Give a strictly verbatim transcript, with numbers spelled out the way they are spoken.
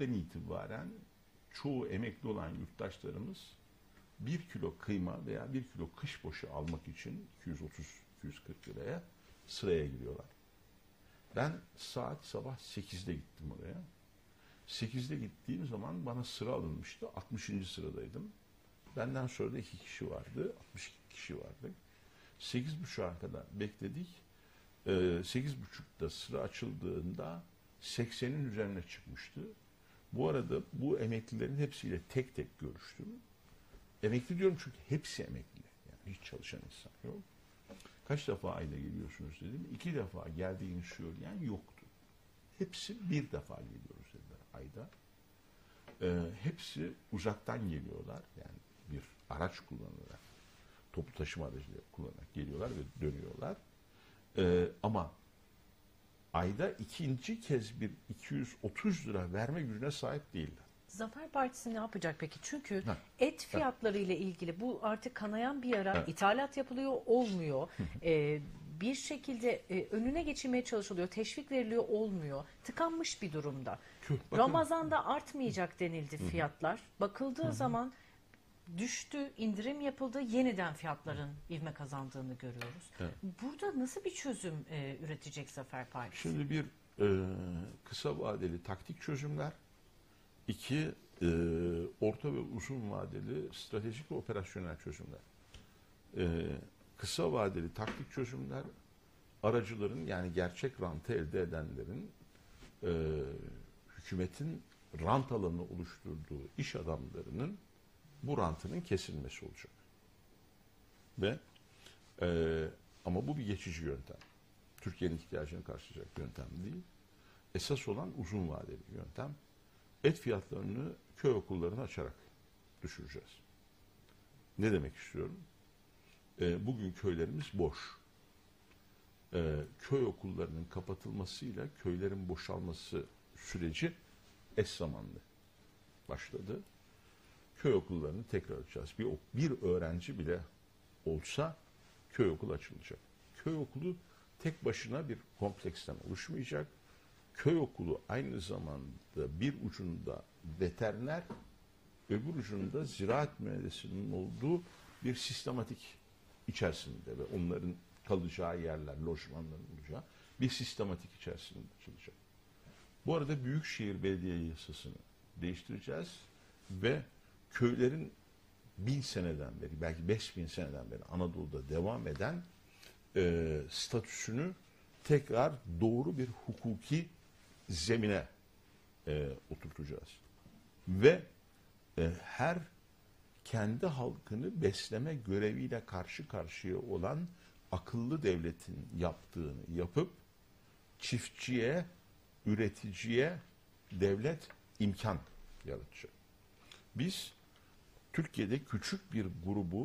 Aralık'tan itibaren çoğu emekli olan yurttaşlarımız bir kilo kıyma veya bir kilo kışbaşı almak için iki yüz otuz iki yüz kırk liraya sıraya giriyorlar. Ben saat sabah sekizde gittim oraya. sekizde gittiğim zaman bana sıra alınmıştı. altmışıncı sıradaydım. Benden sonra da iki kişi vardı. altmış iki kişi vardı. sekiz buçuğa kadar bekledik. Ee, sekiz buçukta sıra açıldığında seksenin üzerine çıkmıştı. Bu arada bu emeklilerin hepsiyle tek tek görüştüm. Emekli diyorum çünkü hepsi emekli. Yani hiç çalışan insan yok. Kaç defa ayda geliyorsunuz dedim. İki defa geldiğini söyleyen yoktu. Hepsi bir defa geliyoruz dediler ayda. Ee, hepsi uzaktan geliyorlar. Yani bir araç kullanarak, toplu taşıma aracıyla kullanarak geliyorlar ve dönüyorlar. Ee, ama ayda ikinci kez bir iki yüz otuz lira verme gücüne sahip değiller. Zafer Partisi ne yapacak peki? Çünkü ha. et fiyatları ile ilgili bu artık kanayan bir yara. Ha. İthalat yapılıyor, olmuyor. ee, bir şekilde e, önüne geçilmeye çalışılıyor. Teşvik veriliyor, olmuyor. Tıkanmış bir durumda. Bakın. Ramazan'da artmayacak denildi fiyatlar. Bakıldığı Hı. zaman düştü, indirim yapıldı. Yeniden fiyatların ivme kazandığını görüyoruz. Evet. Burada nasıl bir çözüm e, üretecek Zafer Partisi? Şimdi bir e, kısa vadeli taktik çözümler. İki, e, orta ve uzun vadeli stratejik ve operasyonel çözümler. E, kısa vadeli taktik çözümler, aracıların yani gerçek rantı elde edenlerin, e, hükümetin rant alanı oluşturduğu iş adamlarının bu rantının kesilmesi olacak. Ve e, ama bu bir geçici yöntem. Türkiye'nin ihtiyacını karşılayacak yöntem değil. Esas olan uzun vadeli yöntem. Et fiyatlarını köy okullarını açarak düşüreceğiz. Ne demek istiyorum? E, bugün köylerimiz boş. E, köy okullarının kapatılmasıyla köylerin boşalması süreci eş zamanlı başladı. Köy okullarını tekrar açacağız. Bir, bir öğrenci bile olsa köy okulu açılacak. Köy okulu tek başına bir kompleksten oluşmayacak. Köy okulu aynı zamanda bir ucunda veteriner, öbür ucunda ziraat mühendisinin olduğu bir sistematik içerisinde ve onların kalacağı yerler, lojmanların olacağı bir sistematik içerisinde açılacak. Bu arada Büyükşehir Belediye Yasası'nı değiştireceğiz ve köylerin bin seneden beri, belki beş bin seneden beri Anadolu'da devam eden e, statüsünü tekrar doğru bir hukuki zemine e, oturtacağız. Ve e, her kendi halkını besleme göreviyle karşı karşıya olan akıllı devletin yaptığını yapıp çiftçiye, üreticiye devlet imkan yaratacak. Biz Türkiye'de küçük bir grubu